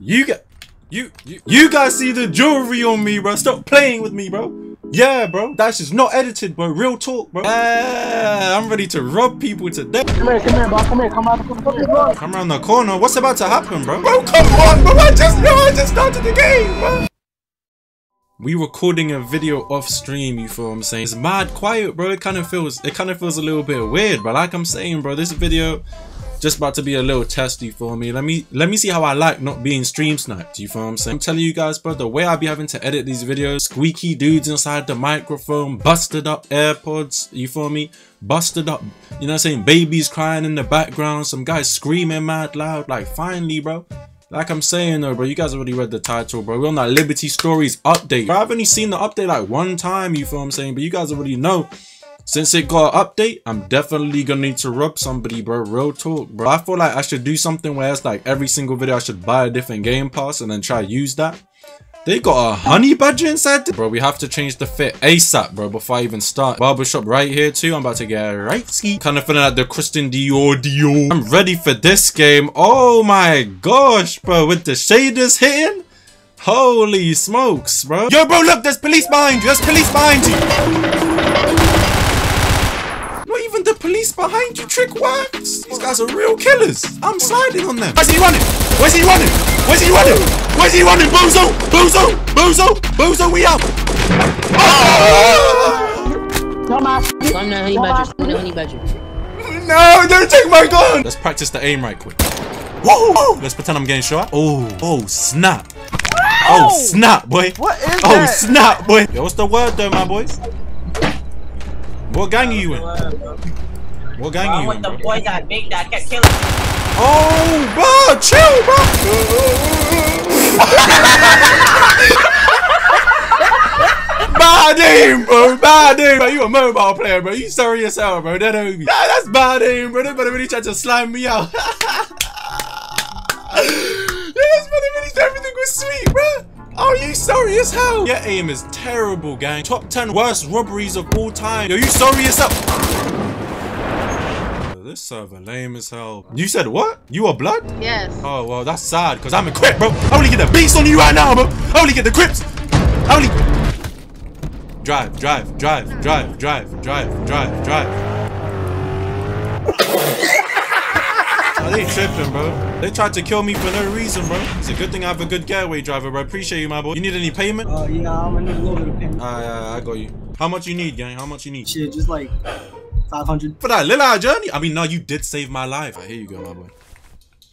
You guys see the jewelry on me, bro. Stop playing with me, bro. Yeah, bro. That's just not edited, bro. Real talk, bro. I'm ready to rob people today. Come here, bro. Come here. Come around the corner. What's about to happen, bro? Bro, come on, bro. I just started the game, bro. We recording a video off stream, you feel what I'm saying? It's mad quiet, bro. It kind of feels a little bit weird, but like I'm saying, bro, this video just about to be a little testy for me. Let me see how I like not being stream sniped, you feel what I'm saying? I'm telling you guys, bro, the way I be having to edit these videos, squeaky dudes inside the microphone, busted up AirPods, you feel me? Busted up, you know what I'm saying? Babies crying in the background, some guys screaming mad loud, like finally, bro. Like I'm saying though, bro, you guys already read the title, bro. We're on that Liberty Stories update. Bro, I've only seen the update like one time, you feel what I'm saying? But you guys already know, since it got an update, I'm definitely gonna need to rob somebody, bro. Real talk, bro. I feel like I should do something where it's like every single video I should buy a different game pass and then try to use that. They got a honey badger inside this. Bro, we have to change the fit ASAP, bro, before I even start. Barbershop right here too. I'm about to get a right ski. Kind of feeling like the Christian Dior. I'm ready for this game. Oh my gosh, bro. With the shaders hitting. Holy smokes, bro. Yo, bro, look. There's police behind you. There's police behind you. Not even the police behind you, trick works. These guys are real killers. I'm sliding on them. Where's he running? Where's he running? Where's he running? Where's he running? Bozo! Bozo! Bozo! Bozo, we out! Oh! No, don't take my gun! Let's practice the aim right quick. Whoa! Let's pretend I'm getting shot. Oh, oh, snap. Oh, snap, boy. What is that? Oh, snap, boy. Yo, what's the word though, my boys? What gang are you in? What gang are you in, bro? The boy got big that kept killing. Oh, bro, chill, bro. Bad aim, bro. Bad aim, bro. You a mobile player, bro. You sorry yourself, bro. That don't be. Nah, that's bad aim, bro. That brother really tried to slime me out. Yeah, this brother really said everything was sweet, bro. Oh, you sorry as hell. Your aim is terrible, gang. Top 10 worst robberies of all time. Yo, you sorry yourself. This server lame as hell. You said what? You are blood? Yes. Oh, well, that's sad because I'm a grip, bro. I only get the beast on you right now, bro. I only get the grips. I only... Drive, drive, drive, drive, drive, drive, drive, drive. Oh, they tripping, bro. They tried to kill me for no reason, bro. It's a good thing I have a good getaway driver, bro. Appreciate you, my boy. You need any payment? Yeah, I'm gonna need a little bit of payment. I got you. How much you need, gang? How much you need? Shit, just like... 500 for that little hour journey. I mean, no, you did save my life. All right, here you go, my boy.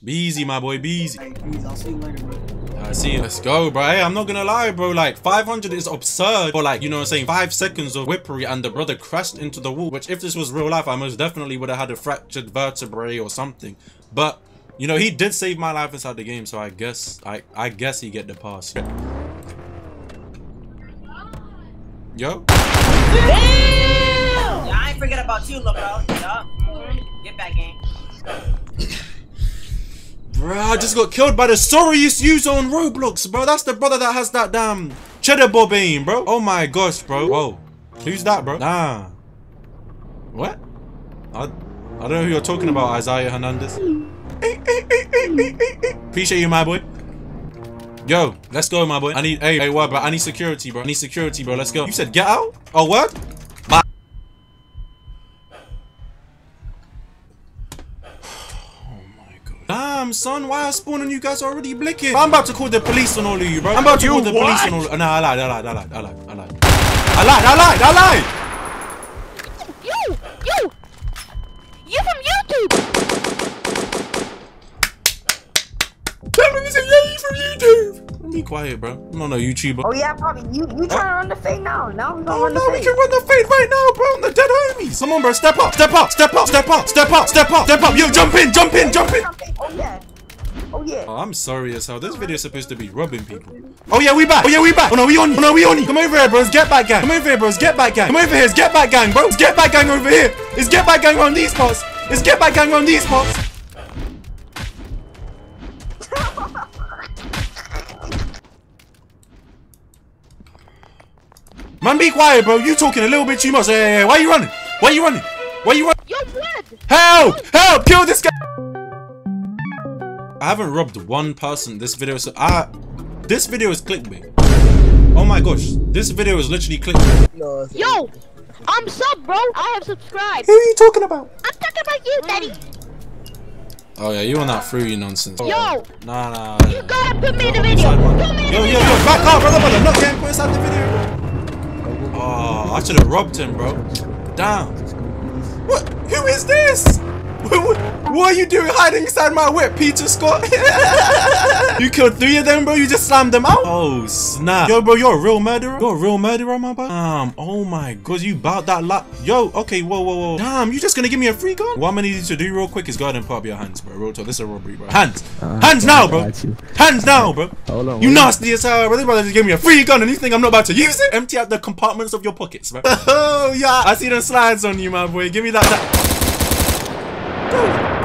Be easy, my boy. Be easy. All right, please, I'll see you later, bro. All right, see you. Let's go, bro. Hey, I'm not gonna lie, bro. Like 500 is absurd for like, you know what I'm saying, 5 seconds of whippery, and the brother crashed into the wall. Which, if this was real life, I most definitely would have had a fractured vertebrae or something. But you know, he did save my life inside the game, so I guess I guess he get the pass. Yo. Hey! I ain't forget about you, little bro. Yup. Get back in. Bro, I just got killed by the sorriest user on Roblox, bro. That's the brother that has that damn cheddar bob aim, bro. Oh my gosh, bro. Whoa. Who's that, bro? Nah. What? I don't know who you're talking about, Isaiah Hernandez. Appreciate you, my boy. Yo, let's go, my boy. I need, hey, what, bro? I need security, bro. I need security, bro. Let's go. You said get out? Oh, what? Damn, son, why I spawn on you guys already blicking? I'm about to call the police on all of you, bro. I'm about to call the police on all of you. Nah, I lied. You from YouTube. Tell me you say, yeah, you from YouTube. Be quiet, bro. I'm not a YouTuber. Oh, yeah, probably. You trying to run the fade now. Now we gonna run the fade. No, we can run the fade right now, bro. I'm the dead homies. Come on, bro. Step up, step up, step up, step up, step up, step up, step up. Yo, jump in, jump in, jump in. Oh, yeah. Oh, yeah. Oh, I'm sorry as hell. This video is supposed to be robbing people. Oh, yeah, we back. Oh, yeah, we back. Oh, no, we on you. Oh, no, we on you. Come over here, bros. Get back, gang. Come over here, bros. Get back, gang. Come over here. It's get back, gang, bro. It's get back, gang over here. It's get back, gang on these parts. It's get back, gang on these parts. Man, be quiet, bro. You talking a little bit too much. Hey, why are you running? Why are you running? Why are you running? You're blood. Help! Help! Kill this guy! I haven't robbed one person this video, so this video is clickbait. Oh my gosh, this video is literally clickbait. No, yo, I'm sub, bro. I have subscribed. Who are you talking about? I'm talking about you, daddy. Oh yeah, you on that fruity nonsense. Yo! Nah. You gotta put me in the video! Yo, back up, brother! Look, can't put inside the video! Oh, I should have robbed him, bro. Damn. What? Who is this? What are you doing hiding inside my whip, Peter Scott? You killed 3 of them, bro? You just slammed them out? Oh, snap. Yo, bro, you're a real murderer? You're a real murderer, my boy? Damn, oh my god, you bought that lot. Yo, okay, whoa. Damn, you just gonna give me a free gun? What I'm gonna need to do real quick is go ahead and pop your hands, bro. Real talk, this is a robbery, bro. Hands! Hands now, bro! Hands now, bro! Hold on, you nasty as hell, bro. This brother just gave me a free gun and you think I'm not about to use it? Empty out the compartments of your pockets, bro. Oh, yeah, I see them slides on you, my boy. Give me that.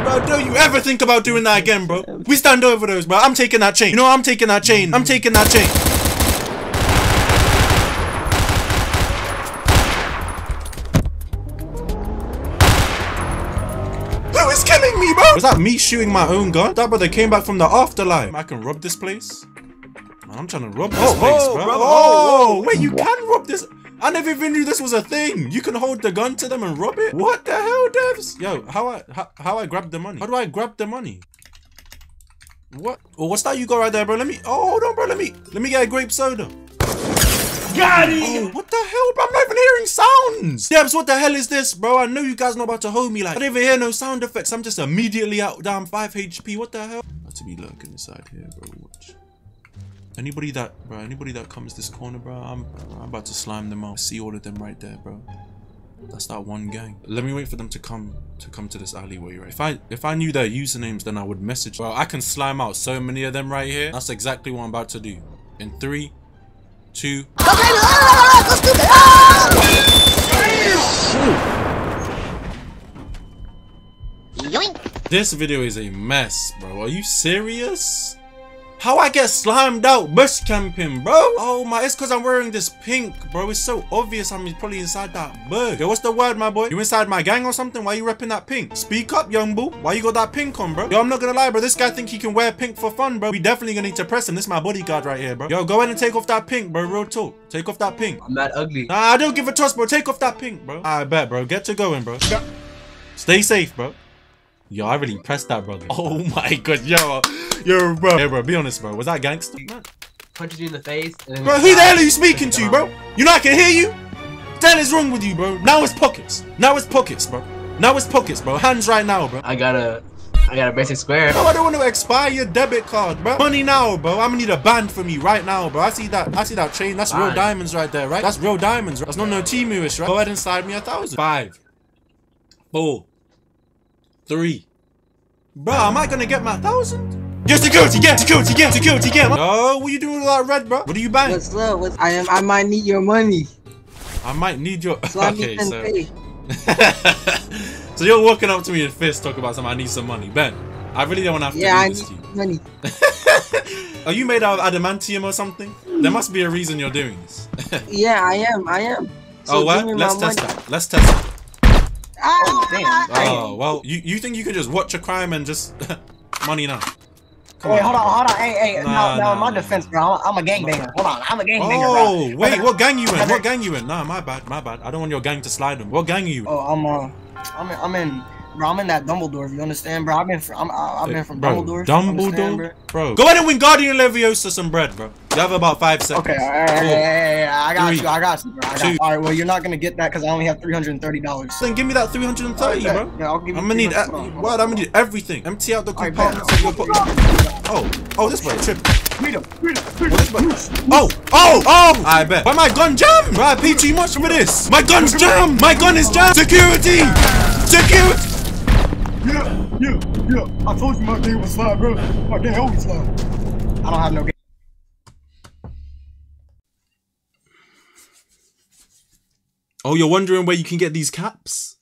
Bro, don't you ever think about doing that again, bro. We stand over those, bro. I'm taking that chain. You know, I'm taking that chain. I'm taking that chain. Who is killing me, bro? Was that me shooting my own gun? That brother came back from the afterlife. I can rob this place. Man, I'm trying to rob this place, bro. Wait, you can rob this. I never even knew this was a thing. You can hold the gun to them and rob it? What the hell, devs? Yo, how I grab the money? How do I grab the money? What? Oh, what's that you got right there, bro? Let me, hold on, bro. Let me get a grape soda. Got it! Oh, what the hell, bro? I'm not even hearing sounds. Devs, what the hell is this, bro? I know you guys not about to hold me like. I don't even hear no sound effects. I'm just immediately out down 5 HP. What the hell? I have to be lurking inside here, bro. Watch. Anybody that comes this corner, bro, I'm about to slime them out. I see all of them right there, bro. That's that one gang. Let me wait for them to come to this alleyway, right? If I knew their usernames, then I would message. Bro, I can slime out so many of them right here. That's exactly what I'm about to do. In 3, 2. This video is a mess, bro. Are you serious? How I get slimed out bush camping, bro? Oh my, it's because I'm wearing this pink, bro. It's so obvious I'm probably inside that bush. Yo, what's the word, my boy? You inside my gang or something? Why you repping that pink? Speak up, young boo. Why you got that pink on, bro? Yo, I'm not gonna lie, bro. This guy think he can wear pink for fun, bro. We definitely gonna need to press him. This is my bodyguard right here, bro. Yo, go ahead and take off that pink, bro. Real talk. Take off that pink. I'm not ugly. Nah, I don't give a toss, bro. Take off that pink, bro. I bet, bro. Get to going, bro. Stay safe, bro. Yo, I really pressed that, brother. Oh my god, yo, bro. Yeah, bro, be honest, bro. Was that gangster? Punches you in the face. And then bro, who the hell are you speaking to, bro? You know I can hear you? What the hell is wrong with you, bro? Now it's pockets. Now it's pockets, bro. Now it's pockets, bro. Hands right now, bro. I gotta basic square. No, I don't want to expire your debit card, bro. Money now, bro. I'm gonna need a band for me right now, bro. I see that chain. That's fine. Real diamonds right there, right? That's real diamonds, right? That's not no Timu-ish, right? Go ahead and slide me 1,000. 5, 4, 3. Bro, am I gonna get my 1,000? Get security, get. No, what are you doing with that red, bro? What are you buying? What's up? I might need your money. I might need your. So okay, so. So you're walking up to me in fist, talking about something. I need some money, Ben. I really don't want to have to do this to you. Money. Are you made out of adamantium or something? There must be a reason you're doing this. Yeah, I am. So oh what? Let's test that. Oh, damn. Oh well, you think you could just watch a crime and just money now? Come on. Hold on. Hey. Nah, my defense, bro. I'm a gangbanger. Hold on, I'm a gangbanger. Oh, bro. Wait, what gang you in? What gang you in? Nah, my bad. I don't want your gang to slide them. What gang are you in? Oh, I'm in that Dumbledore. You understand, bro? I've been from Dumbledore. Dumbledore, bro. Go ahead and Wingardium Leviosa some bread, bro. You have about 5 seconds. Okay, I got you, bro. All right, well, you're not gonna get that because I only have $330. Then give me that 330, bro. Yeah, I'll give you. I'm gonna need everything. Empty out the compartments of your pocket. Oh, this way, trip. Oh! I bet. Why my gun jammed? Bro, I paid too much for this. My gun's jammed. My gun is jammed. Security. Yeah. I told you my game was slide, bro. My game always slide. I don't have no game. Oh, you're wondering where you can get these caps?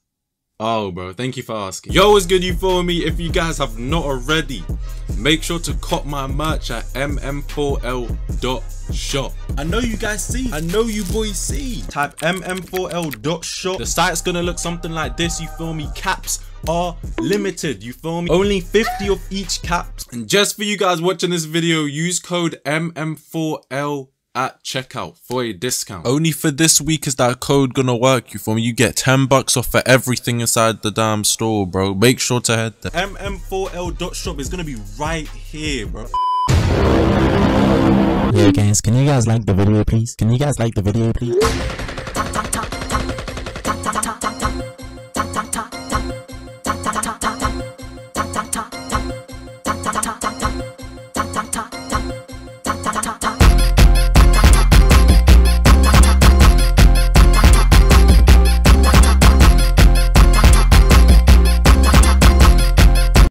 Oh, bro, thank you for asking. Yo, what's good, you follow me? If you guys have not already, make sure to cop my merch at mm4l.shop. I know you boys see. Type mm4l.shop. The site's gonna look something like this, you feel me? Caps, are limited, you feel me? Only 50 of each cap. And just for you guys watching this video, use code mm4l at checkout for a discount. Only for this week is that code gonna work, you feel me? You get 10 bucks off for everything inside the damn store, bro. Make sure to head there. mm4l.shop is gonna be right here, bro. Yo guys, can you guys like the video please? Can you guys like the video please?